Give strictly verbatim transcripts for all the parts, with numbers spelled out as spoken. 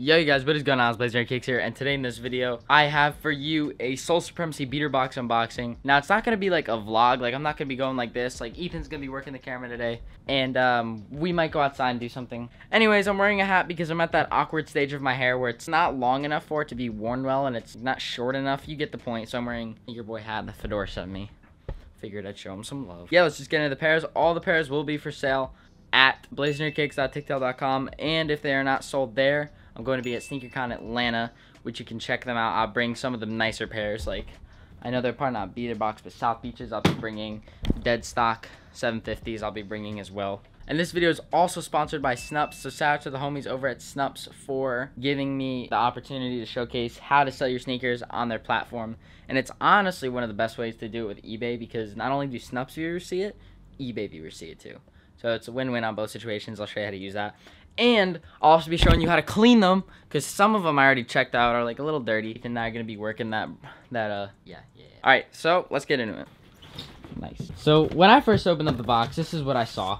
Yo, you guys, what is going on? It's Blazendary Kicks here, and today in this video, I have for you a Sole Supremacy beater box unboxing. Now, it's not going to be like a vlog. Like, I'm not going to be going like this. Like, Ethan's going to be working the camera today, and um, we might go outside and do something. Anyways, I'm wearing a hat because I'm at that awkward stage of my hair where it's not long enough for it to be worn well, and it's not short enough. You get the point. So I'm wearing your boy hat and the fedora sent me. Figured I'd show him some love. Yeah, let's just get into the pairs. All the pairs will be for sale at blazendarykicks dot tictail dot com, and if they are not sold there, I'm going to be at SneakerCon Atlanta, which you can check them out. I'll bring some of the nicer pairs. Like, I know they're probably not beater box, but South Beaches, I'll be bringing dead stock seven fifties, I'll be bringing as well. And this video is also sponsored by Snupps, so shout out to the homies over at Snupps for giving me the opportunity to showcase how to sell your sneakers on their platform. And it's honestly one of the best ways to do it with eBay, because not only do Snupps viewers see it, eBay viewers see it too. So it's a win-win on both situations. I'll show you how to use that. And I'll also be showing you how to clean them, because some of them I already checked out are like a little dirty. And now I'm going to be working that, that uh, yeah, yeah. All right, so let's get into it. Nice. So when I first opened up the box, this is what I saw.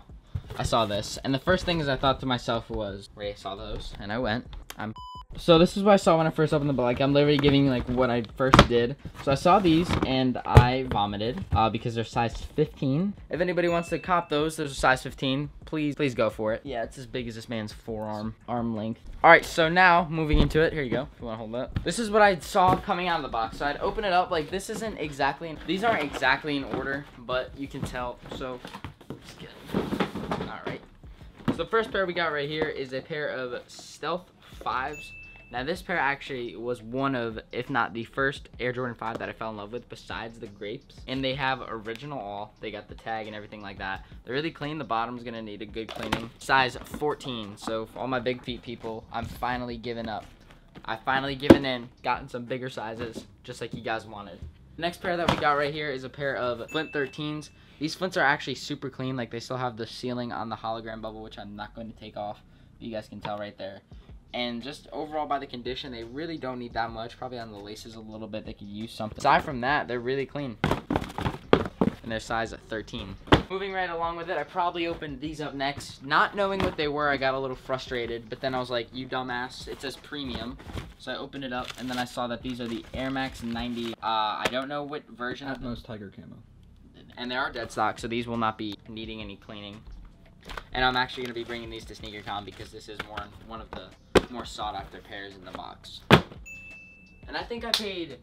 I saw this. And the first thing is I thought to myself was, Ray, I saw those. And I went, I'm So this is what I saw when I first opened the box. Like, I'm literally giving you like what I first did. So I saw these and I vomited uh, because they're size fifteen. If anybody wants to cop those, those are size fifteen. Please, please go for it. Yeah, it's as big as this man's forearm, arm length. All right, so now moving into it. Here you go. If you want to hold up. This is what I saw coming out of the box. So I'd open it up. Like, this isn't exactly, in, these aren't exactly in order, but you can tell. So let's get it. All right. So the first pair we got right here is a pair of Stealth fives. Now, this pair actually was one of, if not the first Air Jordan five that I fell in love with besides the grapes. And they have original all. They got the tag and everything like that. They're really clean. The bottom's going to need a good cleaning. Size fourteen. So, for all my big feet people, I'm finally giving up. I've finally given in. Gotten some bigger sizes, just like you guys wanted. Next pair that we got right here is a pair of Flint thirteens. These Flints are actually super clean. Like, they still have the sealing on the hologram bubble, which I'm not going to take off. You guys can tell right there. And just overall by the condition, they really don't need that much. Probably on the laces a little bit, they could use something. Aside from that, they're really clean. And they're size thirteen. Moving right along with it, I probably opened these up next. Not knowing what they were, I got a little frustrated. But then I was like, you dumbass, it says premium. So I opened it up, and then I saw that these are the Air Max ninety. Uh, I don't know what version. Atmos tiger camo. And they are dead stock, so these will not be needing any cleaning. And I'm actually going to be bringing these to SneakerCon, because this is more one of the more sought after pairs in the box. And I think I paid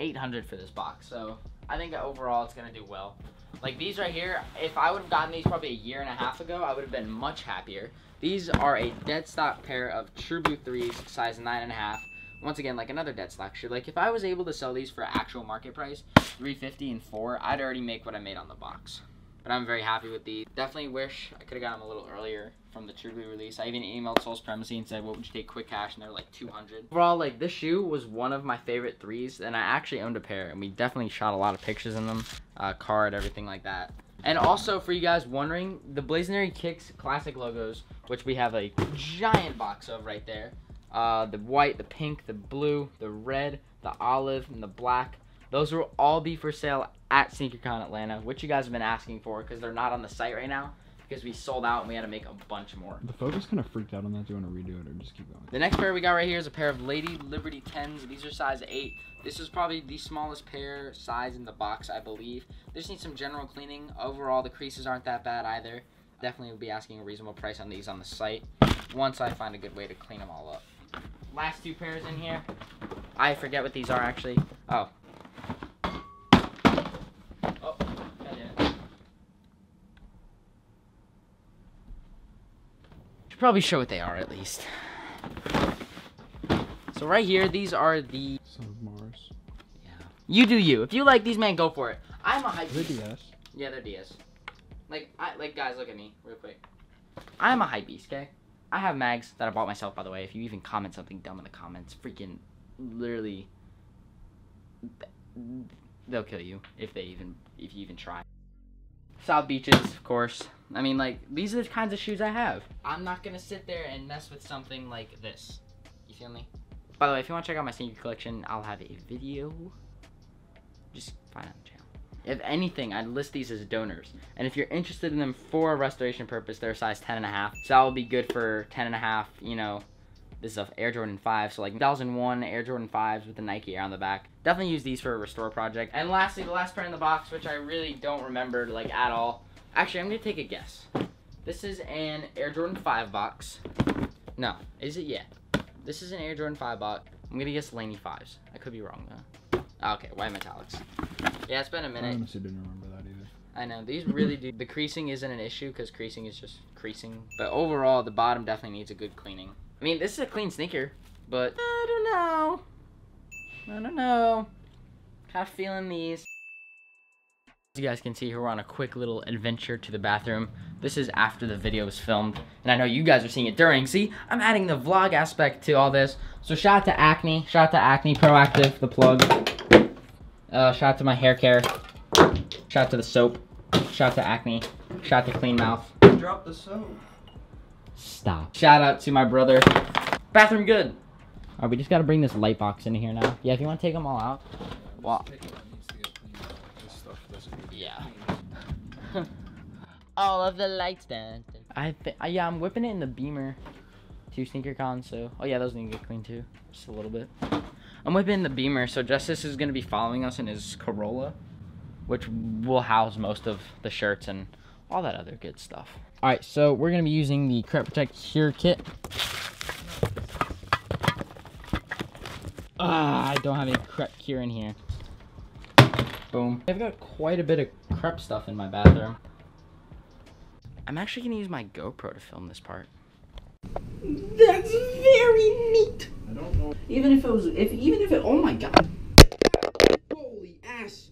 eight hundred dollars for this box, so I think overall it's going to do well. Like, these right here, if I would have gotten these probably a year and a half ago, I would have been much happier. These are a dead stock pair of True Blue Threes, size nine and a half. Once again, like another dead stock shoe. Like, if I was able to sell these for actual market price, three fifty and four, I'd already make what I made on the box. But I'm very happy with these. Definitely wish I could have got them a little earlier from the True Blue release. I even emailed Sole Supremacy and said, what would you take quick cash? And they were like two hundred. Overall, like, this shoe was one of my favorite threes, and I actually owned a pair, and we definitely shot a lot of pictures in them, uh, card, everything like that. And also, for you guys wondering, the Blazendary Kicks classic logos, which we have a giant box of right there. Uh, the white, the pink, the blue, the red, the olive, and the black. Those will all be for sale at SneakerCon Atlanta, which you guys have been asking for, because they're not on the site right now, because we sold out and we had to make a bunch more. The focus kind of freaked out on that. Do you want to redo it or just keep going? The next pair we got right here is a pair of Lady Liberty tens. These are size eight. This is probably the smallest pair size in the box, I believe. They just need some general cleaning. Overall, the creases aren't that bad either. Definitely will be asking a reasonable price on these on the site once I find a good way to clean them all up. Last two pairs in here. I forget what these are actually. Oh. Probably show what they are at least. So right here, these are the Son of Mars. Yeah. You do you. If you like these, man, go for it. I'm a hype beast. They're D S. Yeah, they're D S. Like, I, like, guys, look at me real quick. I'm a hype beast, okay? I have mags that I bought myself, by the way. If you even comment something dumb in the comments, freaking, literally, they'll kill you if they even, if you even try. South Beaches, of course. I mean, like, these are the kinds of shoes I have. I'm not going to sit there and mess with something like this. You feel me? By the way, if you want to check out my sneaker collection, I'll have a video. Just find out the channel. If anything, I'd list these as donors. And if you're interested in them for a restoration purpose, they're size ten and a half. So that will be good for ten and a half, you know, This is a Air Jordan five, so like two thousand one Air Jordan fives with the Nike Air on the back. Definitely use these for a restore project. And lastly, the last pair in the box, which I really don't remember like at all. Actually, I'm gonna take a guess. This is an Air Jordan five box. No, is it? Yeah. This is an Air Jordan five box. I'm gonna guess Laney fives. I could be wrong though. Oh, okay, white metallics. Yeah, it's been a minute. I honestly didn't remember that either. I know, these really do. The creasing isn't an issue because creasing is just creasing. But overall, the bottom definitely needs a good cleaning. I mean, this is a clean sneaker, but I don't know. I don't know. Kind of feeling these. As you guys can see here, we're on a quick little adventure to the bathroom. This is after the video was filmed, and I know you guys are seeing it during. See, I'm adding the vlog aspect to all this. So shout out to Acne, shout out to Acne Proactive, the plug. Uh, shout out to my hair care. Shout out to the soap. Shout out to Acne. Shout out to Clean Mouth. Drop the soap. Stop. Shout out to my brother. Bathroom good. All right, we just got to bring this light box in here now. Yeah, if you want to take them all out. Wow. Yeah. All of the lights down. I yeah, I'm whipping it in the Beamer to SneakerCon, so. Oh yeah, those need to get cleaned too, just a little bit. I'm whipping in the Beamer, so Justice is gonna be following us in his Corolla, which will house most of the shirts and all that other good stuff. All right, so we're gonna be using the Crep Protect Cure Kit. Ah, I don't have any Crep Cure in here. Boom. I've got quite a bit of Crep stuff in my bathroom. I'm actually gonna use my GoPro to film this part. That's very neat. I don't know. Even if it was, if even if it, oh my god. Holy ass.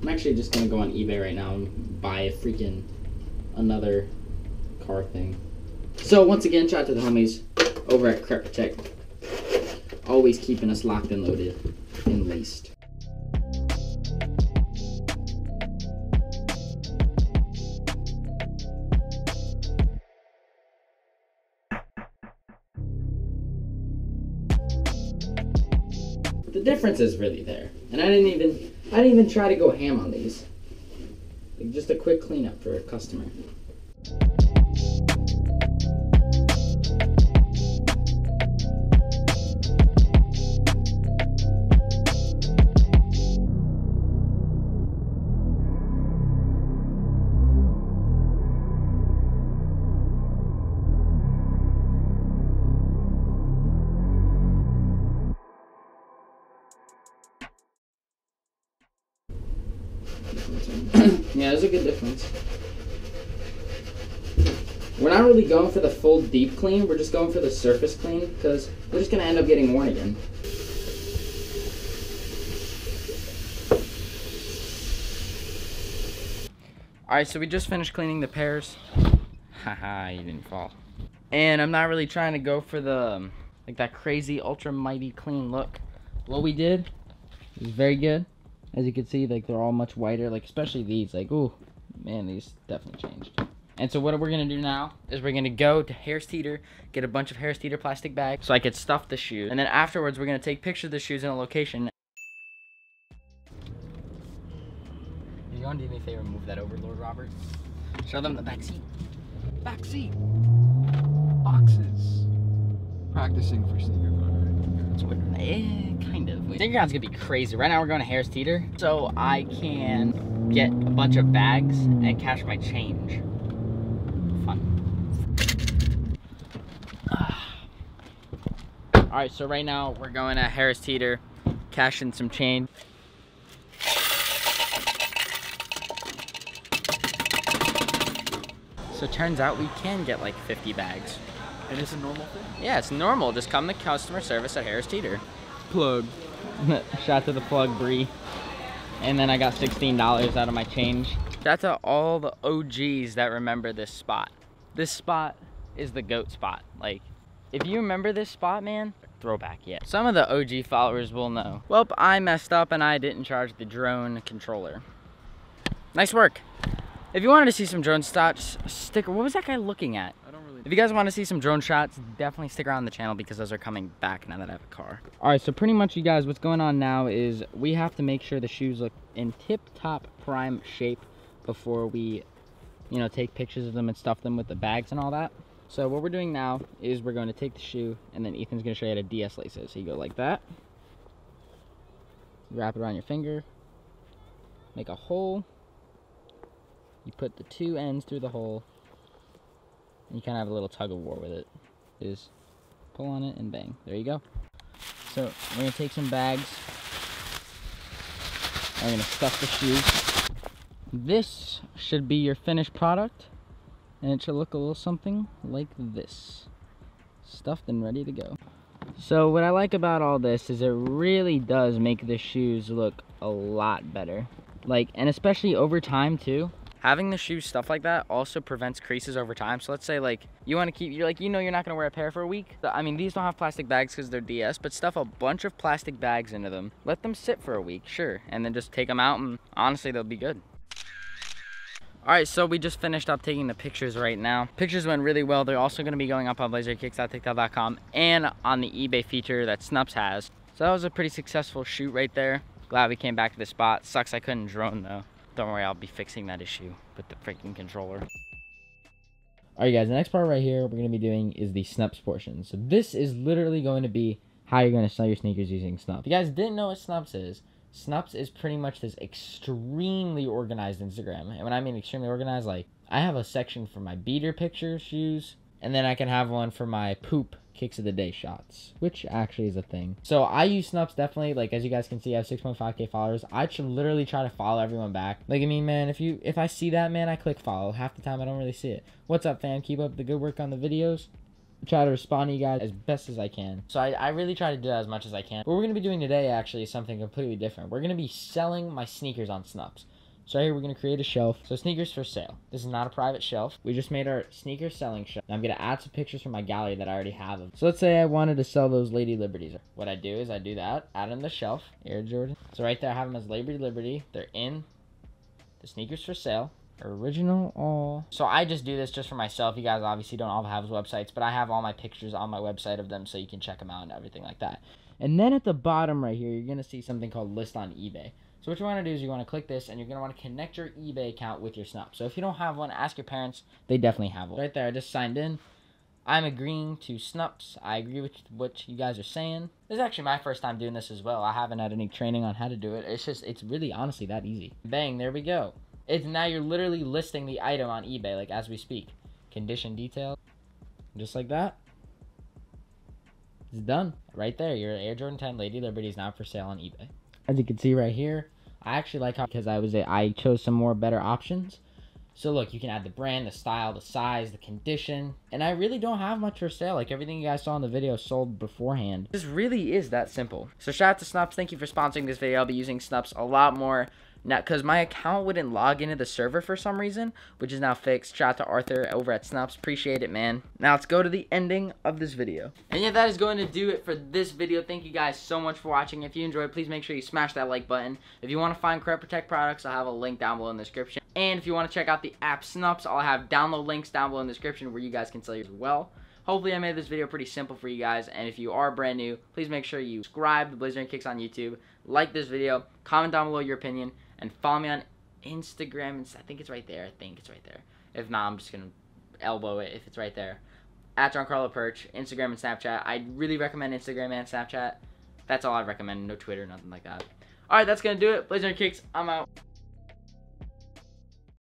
I'm actually just gonna go on eBay right now and buy a freaking another car thing. So once again, shout out to the homies over at Crep Protect, always keeping us locked and loaded and laced. The difference is really there, and I didn't even I didn't even try to go ham on these. Like just a quick cleanup for a customer. Yeah, there's a good difference. We're not really going for the full deep clean, we're just going for the surface clean, because we're just going to end up getting worn again. Alright, so we just finished cleaning the pairs. Haha, you didn't fall. And I'm not really trying to go for the, like that crazy ultra mighty clean look. What we did was very good. As you can see, like they're all much whiter, like especially these, like, ooh, man, these definitely changed. And so what we're gonna do now is we're gonna go to Harris Teeter, get a bunch of Harris Teeter plastic bags so I could stuff the shoes. And then afterwards, we're gonna take pictures of the shoes in a location. You wanna do me a favor and move that over, Lord Robert? Show them the back seat. Back seat. Boxes. Practicing for SneakerCon. Eh, kind of. SneakerCon's gonna be crazy. Right now we're going to Harris Teeter, so I can get a bunch of bags and cash my change. Fun. Alright, so right now we're going to Harris Teeter, cashing some change. So it turns out we can get like fifty bags. And it's a normal thing? Yeah, it's normal. Just come to customer service at Harris Teeter. Plug. Shout to the plug, Bree. And then I got sixteen dollars out of my change. Shout to all the O Gs that remember this spot. This spot is the GOAT spot. Like, if you remember this spot, man, throwback, yeah. Some of the O G followers will know. Welp, I messed up and I didn't charge the drone controller. Nice work. If you wanted to see some drone shots, sticker, what was that guy looking at? I don't really. If you guys want to see some drone shots, definitely stick around the channel because those are coming back now that I have a car. All right, so pretty much you guys, what's going on now is we have to make sure the shoes look in tip-top prime shape before we, you know, take pictures of them and stuff them with the bags and all that. So what we're doing now is we're going to take the shoe, and then Ethan's going to show you how to de-escalate it. So you go like that, you wrap it around your finger, make a hole, you put the two ends through the hole, and you kind of have a little tug of war with it. You just pull on it and bang, there you go. So we're going to take some bags, and we're going to stuff the shoes. This should be your finished product. And it should look a little something like this. Stuffed and ready to go. So what I like about all this is it really does make the shoes look a lot better. Like, and especially over time too. Having the shoes stuff like that also prevents creases over time. So let's say like you want to keep, you're like, you know, you're not going to wear a pair for a week. I mean, these don't have plastic bags because they're D S, but stuff a bunch of plastic bags into them. Let them sit for a week, sure. And then just take them out and honestly, they'll be good. Alright, so we just finished up taking the pictures right now. Pictures went really well. They're also going to be going up on blazendarykicks dot tictail dot com and on the eBay feature that Snupps has. So that was a pretty successful shoot right there. Glad we came back to the spot. Sucks I couldn't drone though. Don't worry, I'll be fixing that issue with the freaking controller. Alright guys, the next part right here we're going to be doing is the Snupps portion. So this is literally going to be how you're going to sell your sneakers using Snupps. If you guys didn't know what Snupps is, Snupps is pretty much this extremely organized Instagram. And when I mean extremely organized, like, I have a section for my beater picture shoes, and then I can have one for my poop kicks of the day shots, which actually is a thing. So I use Snupps definitely. Like, as you guys can see, I have six point five K followers. I should literally try to follow everyone back. Like, I mean, man, if you if I see that, man, I click follow. Half the time, I don't really see it. What's up, fam? Keep up the good work on the videos. Try to respond to you guys as best as I can. So I, I really try to do that as much as I can. What we're going to be doing today actually is something completely different. We're going to be selling my sneakers on Snupps. So right here we're going to create a shelf. So sneakers for sale. This is not a private shelf. We just made our sneaker selling shelf. Now I'm going to add some pictures from my gallery that I already have. So let's say I wanted to sell those Lady Liberties. What I do is I do that, add them to the shelf, Air Jordan. So right there I have them as Lady Liberty. They're in the sneakers for sale. Original all. So I just do this just for myself. You guys obviously don't all have websites, but I have all my pictures on my website of them so you can check them out and everything like that. And then at the bottom right here, you're going to see something called list on eBay. So what you want to do is you want to click this and you're going to want to connect your eBay account with your Snupps. So if you don't have one, ask your parents. They definitely have one. Right there, I just signed in. I'm agreeing to Snupps. I agree with what you guys are saying. This is actually my first time doing this as well. I haven't had any training on how to do it. It's just, it's really honestly that easy. Bang, there we go. It's now you're literally listing the item on eBay, like as we speak. Condition detail, just like that. It's done. Right there, your Air Jordan ten Lady Liberty is now for sale on eBay. As you can see right here, I actually like how, because I was a, I chose some more better options. So look, you can add the brand, the style, the size, the condition. And I really don't have much for sale. Like everything you guys saw in the video sold beforehand. This really is that simple. So shout out to Snupps. Thank you for sponsoring this video. I'll be using Snupps a lot more. Now, because my account wouldn't log into the server for some reason, which is now fixed. Shout out to Arthur over at Snupps. Appreciate it, man. Now, let's go to the ending of this video. And yeah, that is going to do it for this video. Thank you guys so much for watching. If you enjoyed, please make sure you smash that like button. If you want to find Crep Protect products, I'll have a link down below in the description. And if you want to check out the app Snupps, I'll have download links down below in the description where you guys can sell yours as well. Hopefully, I made this video pretty simple for you guys, and if you are brand new, please make sure you subscribe to Blazendary Kicks on YouTube, like this video, comment down below your opinion, and follow me on Instagram. I think it's right there. I think it's right there. If not, I'm just going to elbow it if it's right there. At Giancarlo Purch, Instagram and Snapchat. I really recommend Instagram and Snapchat. That's all I recommend. No Twitter, nothing like that. All right, that's going to do it. Blazendary Kicks, I'm out.